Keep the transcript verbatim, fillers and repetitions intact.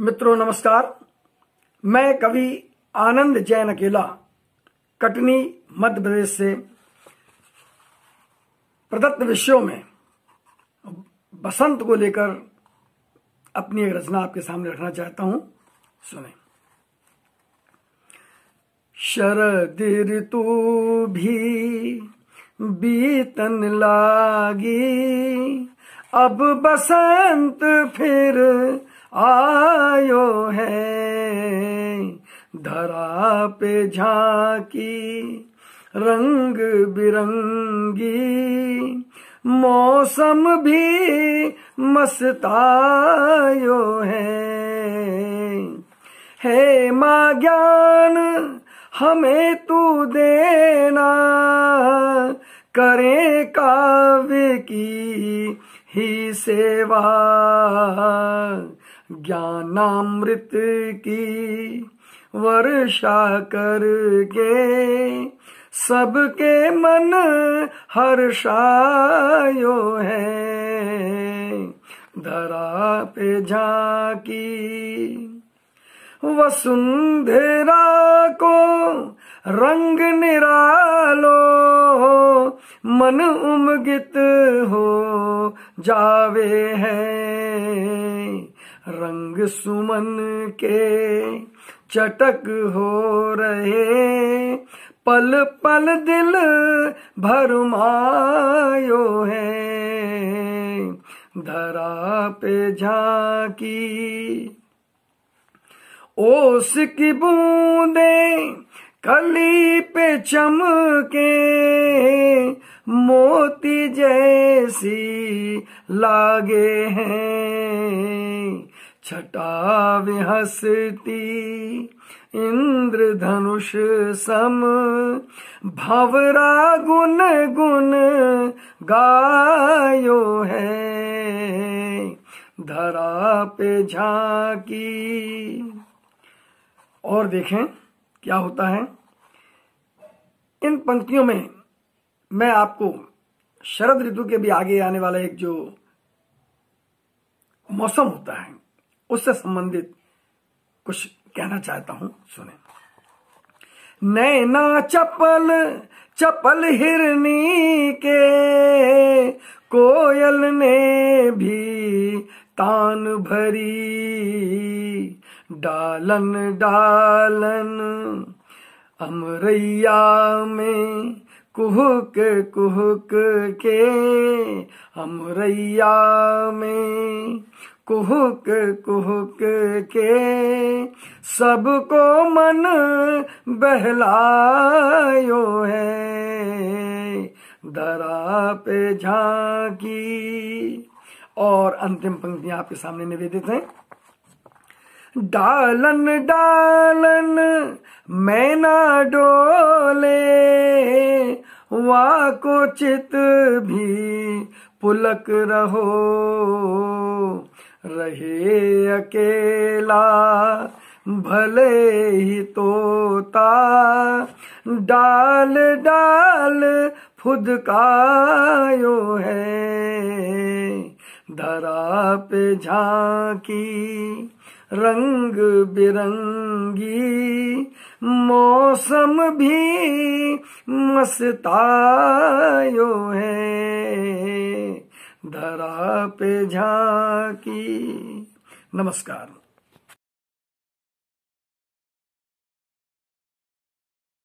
मित्रों नमस्कार। मैं कवि आनंद जैन अकेला कटनी मध्य प्रदेश से प्रदत्त विषयों में बसंत को लेकर अपनी एक रचना आपके सामने रखना चाहता हूं। सुने। शरद ऋतु भी बीतन लागी, अब बसंत फिर आयो है। धरा पे झांकी रंग बिरंगी, मौसम भी मस्तायो है। हे माँ ज्ञान हमें तू देना, करें काव्य की ही सेवा। ज्ञानामृत की वर्षा करके सबके मन हर्षायो है। धरा पे झांकी वसुंधरा को रंग निरालो, मन उमगित हो जावे है। रंग सुमन के चटक हो रहे, पल पल दिल भरमायो है। धरा पे झांकी ओस की बूंदें कली पे चमके, मोती जैसी लागे हैं। छटा विहसती इंद्रधनुष सम, भवरा गुन गुन गायो है। धरा पे झांकी। और देखें क्या होता है। इन पंक्तियों में मैं आपको शरद ऋतु के भी आगे आने वाला एक जो मौसम होता है उससे संबंधित कुछ कहना चाहता हूं। सुने। नैना चपल चपल हिरनी के, कोयल ने भी तान भरी। डालन डालन अमरैया में कुहुक कुहुक के, अमरैया में कुहुक कुहुक के, सबको मन बहलायो है। धरा पे झांकी। और अंतिम पंक्तियां आपके सामने निवेदित हैं। डालन डालन मैना डोले, वाकुचित भी पुलक रहो। रहे अकेला भले ही तोता, डाल डाल फुदकायो है। धरा पे झांकी रंग बिरंगी, मौसम भी मस्तायो है। धरा पे झांकी। नमस्कार।